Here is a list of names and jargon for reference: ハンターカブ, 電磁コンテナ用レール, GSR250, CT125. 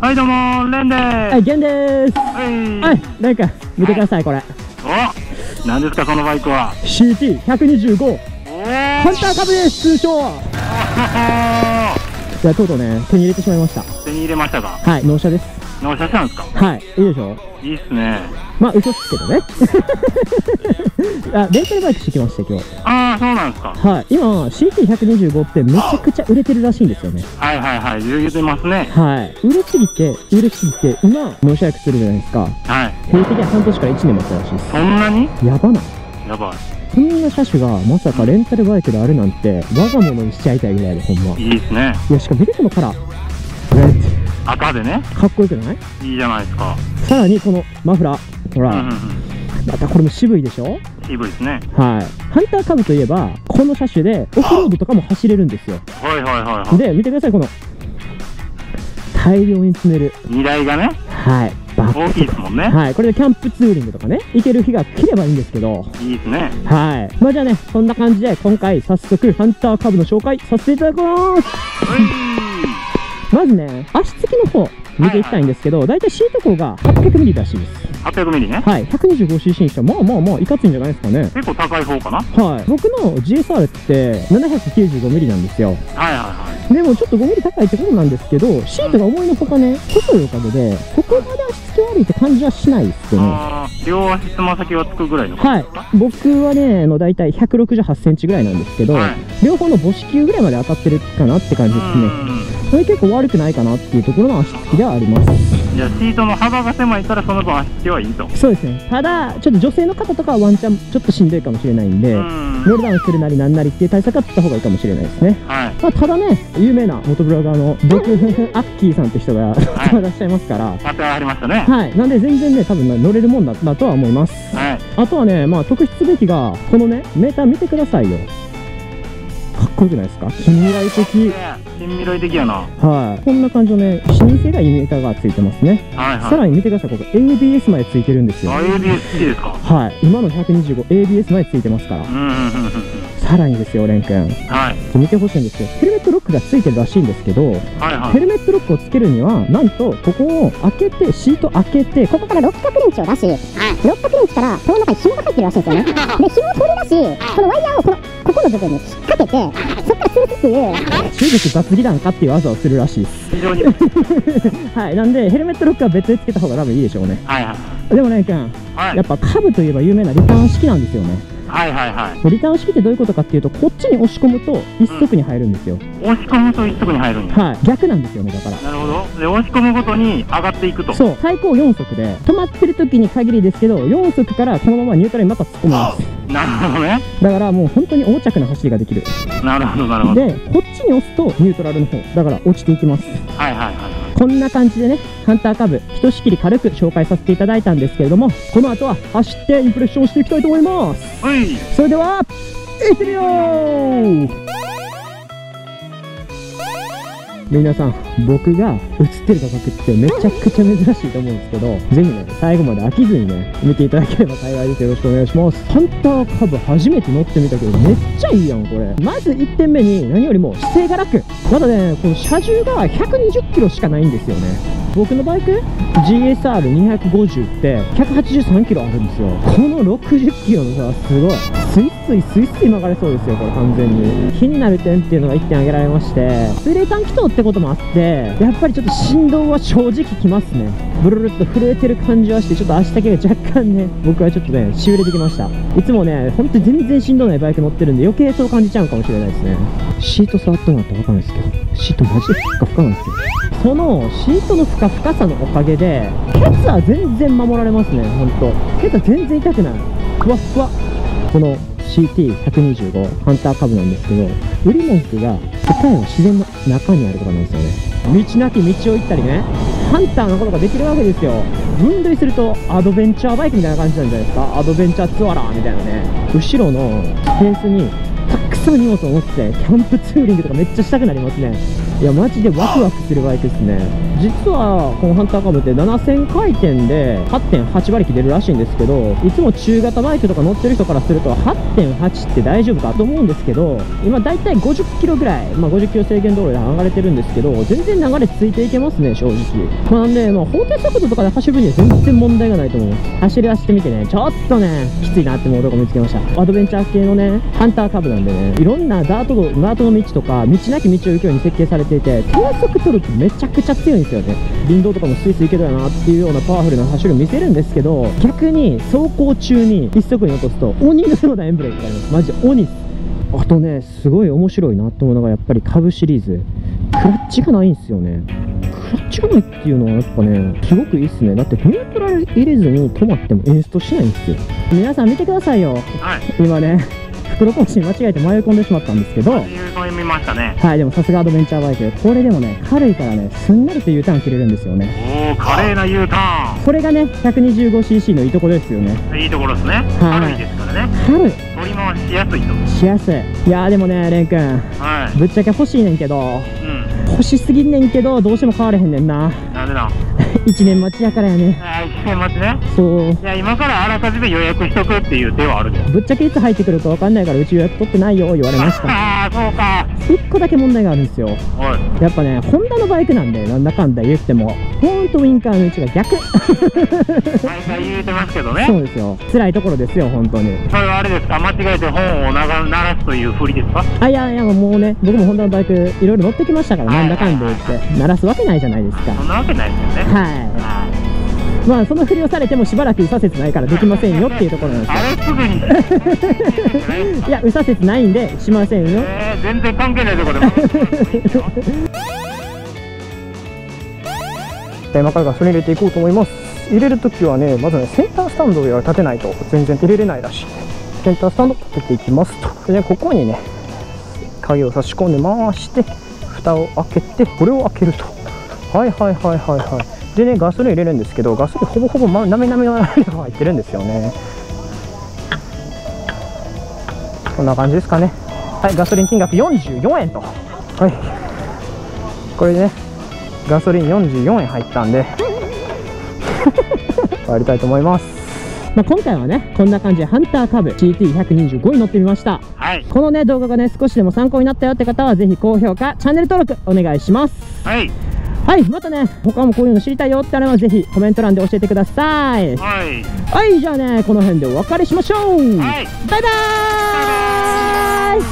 はいどうも、レンでーす。はい、ゲンでーす。はい、レン君、見てください、これ。お、なんですか、このバイクは。CT125。ハンター株です、通称。じゃあ、とうとうね、手に入れてしまいました。手に入れましたか。はい、納車です。納車したんですか。はい、いいでしょう。いいっすね。まあ、嘘っすけどね。あ、レンタルバイクしてきました、今日。ああ、そうなんですか。はい、今 CT125 ってめちゃくちゃ売れてるらしいんですよね。はいはいはい、言うてますね。はい、売れすぎて、今納車約するじゃないですか。はい。平均で半年から1年もしたらしいです。そんなに？やばない。やばい。こんな車種がまさかレンタルバイクであるなんて、我が物にしちゃいたいぐらいで、ほんま。いいですね。いや、しかも見てこのカラー。赤でね。かっこよくない？いいじゃないですか。さらにこのマフラー。ほら。またこれも渋いでしょ？渋いですね。はい。ハンターカブといえば、この車種でオフロードとかも走れるんですよ。はいはいはいはい。で、見てください、この。大量に積める。荷台がね。はい。大きいですもんね。はい、これでキャンプツーリングとかね、行ける日が来ればいいんですけど。いいですね。はい、まあじゃあね、そんな感じで今回早速ハンターカブの紹介させていただきます。まずね、足つきの方見ていきたいんですけど、だいたい C とこが 800mm らしいです。800mm ね。はい、125cc にしてはまあいかついんじゃないですかね。結構高い方かな。はい、僕の GSR って 795mm なんですよ。はいはいはい。でもちょっと 5mm 高いってことなんですけど、シートが思いのほかね、細いおかげでここまで足つき悪いって感じはしないですよね。両足つま先はつくぐらいの感じですか。はい、僕はね、だいたい 168cm ぐらいなんですけど、はい、両方の母子球ぐらいまで当たってるかなって感じですね。それ結構悪くないかなっていうところの足つきではあります。じゃあシートの幅が狭いからその分足つきはいいと。そうですね。ただちょっと女性の方とかはワンチャンちょっとしんどいかもしれないんで、ロールダウンするなりなんなりっていう対策は取った方がいいかもしれないですね。はい。まあ、ただね、有名な元ブロガーのドクアッキーさんって人がいらっしゃいますから、当てはありましたね。はい。なんで全然ね、多分乗れるもんだとは思います。はい。あとはね、まあ特筆すべきがこのね、メーター見てくださいよ。かっこよくないですか。近未来的やな。はい。こんな感じのね、新世代メーターがついてますね。はい、はい、さらに見てください、ここ ABS までついてるんですよ。 ABS 好きですか。はい。今の 125ABS までついてますから。さらにですよ、レン君。はい。見てほしいんですよ。ヘルメットロックがついてるらしいんですけど、はい、はい、ヘルメットロックをつけるには、なんと、ここを開けて、シート開けて、ここからロックレンチを出し、はい、ロックレンチから、この中に紐が入ってるらしいんですよね。で、紐を取り出し、このワイヤーをここの部分に引っ掛けて、そっからするっていう、中国雑技団かっていう技をするらしいです。非常に。はい。なんで、ヘルメットロックは別でつけた方が多分いいでしょうね。はいはい。でもレン君、はい、やっぱカブといえば有名なリターン式なんですよね。はいはいはい。リターン式ってどういうことかっていうと、こっちに押し込むと一足に入るんですよ。押し込むと一足に入るんです。はい。逆なんですよね、だから。なるほど。で、押し込むごとに上がっていくと。そう。最高4足で、止まってる時に限りですけど、4足からこのままニュートラルにまた突っ込むんです。なるほどね。だからもう本当に横着な走りができる。なるほどなるほど。で、こっちに押すとニュートラルの方、だから落ちていきます。はいはいはい。こんな感じでね、ハンターカブ、ひとしきり軽く紹介させていただいたんですけれども、この後は走ってインプレッションしていきたいと思います。はい。それでは、行ってみよう。皆さん、僕が映ってる画角ってめちゃくちゃ珍しいと思うんですけど、ぜひね、最後まで飽きずにね、見ていただければ幸いです。よろしくお願いします。ハンターカブ初めて乗ってみたけど、めっちゃいいやん、これ。まず1点目に何よりも姿勢が楽。まだね、この車重が120キロしかないんですよね。僕のバイク GSR250 って183キロあるんですよ。この60キロの差、すごいスイスイ曲がれそうですよ、これ。完全に気になる点っていうのが1点挙げられまして、水冷感気筒ってこともあって、やっぱりちょっと振動は正直きますね。ブルルっと震えてる感じはして、ちょっと足先が若干ね、僕はちょっとね、しびれてきました。いつもね、ほんと全然振動ないバイク乗ってるんで、余計そう感じちゃうかもしれないですね。シート触ってもらったら分かんないですけど、シートマジでふかふかなんですよ。そのシートの深さのおかげで、ケツは全然守られますね。ほんとケツは全然痛くない、ふわふわ。この CT125 ハンターカブなんですけど、売り文句が答えは自然の中にあることなんですよね。道なき道を行ったりね、ハンターのことができるわけですよ。分類するとアドベンチャーバイクみたいな感じなんじゃないですか。アドベンチャーツアラーみたいなね。後ろのスペースにたくさん荷物を持って、キャンプツーリングとかめっちゃしたくなりますね。いやマジでワクワクするバイクですね。実はこのハンターカブって7000回転で 8.8 馬力出るらしいんですけど、いつも中型バイクとか乗ってる人からすると 8.8 って大丈夫かと思うんですけど、今だいたい50キロぐらい、50キロ制限道路で流れてるんですけど、全然流れついていけますね正直。法定速度とかで走る分には全然問題がないと思います。走り出してみてね、ちょっとねきついなって思うとこ見つけました。アドベンチャー系のねハンターカブなんでね、いろんなダートの道とか道なき道を行くように設計されていて、低速取るとめちゃくちゃ強いんですよね。林道とかもスイスイ行けたらなっていうようなパワフルな走りを見せるんですけど、逆に走行中に一速に落とすと鬼のようなエンブレーキがあります。マジで鬼。あとねすごい面白いなと思うのが、やっぱりカブシリーズクラッチがないんですよね。クラッチがないっていうのはやっぱねすごくいいっすね。だってニュートラル入れずに止まってもエンストしないんですよ。皆さん見てくださいよ、今ね袋更新間違えて迷い込んでしまったんですけど、見ましたね。はい、でもさすがアドベンチャーバイク、これでもね軽いからねすんなりと U ターン切れるんですよね。おお、華麗な U ターン。これがね 125cc のいいとこですよね。いいところですね。軽いですからね。軽い、取り回しやすいと。しやすい。いやーでもね蓮くん、ぶっちゃけ欲しいねんけど、欲しすぎんねんけどどうしても買われへんねんな。なんでだ。1年待ちやからやね。ああ、1年待ちね。そう。いや、今からあらかじめ予約しとくっていう手はあるで。ぶっちゃけいつ入ってくるか分かんないから、うち予約取ってないよ、言われました。ああ、そうか。1個だけ問題があるんですよ。はい。やっぱね、ホンダのバイクなんで、なんだかんだ言っても、ほんとウインカーの位置が逆。毎回言うてますけどね。そうですよ。辛いところですよ、本当に。それはあれですか、間違えて本を鳴らすというふりですか。あ、いやいや、もうね、僕もホンダのバイク、いろいろ乗ってきましたから、なんだかんだ言って、鳴らすわけないじゃないですか。そんなわけないですよね。はい。そのふりをされてもしばらく右左折ないからできませんよっていうところなんですけど、いや右左折ないんでしませんよ。全然関係ないところでも今からガソリン入れていこうと思います。入れるときはね、まずねセンタースタンドを立てないと全然入れれないらしい。センタースタンド立てていきますと。でここにね鍵を差し込んで回して蓋を開けてこれを開けると。はいはいはいはいはい。でね、ガソリン入れるんですけど、ガソリンほぼほぼなめなめの量が入ってるんですよね。こんな感じですかね。はい、ガソリン金額44円と。はい、これねガソリン44円入ったんで帰りたいと思います。今回はねこんな感じでハンターカブ CT125 に乗ってみました、はい、このね動画がね少しでも参考になったよって方はぜひ高評価チャンネル登録お願いします。はいはい、またね、他もこういうの知りたいよってあれば、ぜひコメント欄で教えてください。はい。はい、じゃあね、この辺でお別れしましょう。はい。バイバーイ。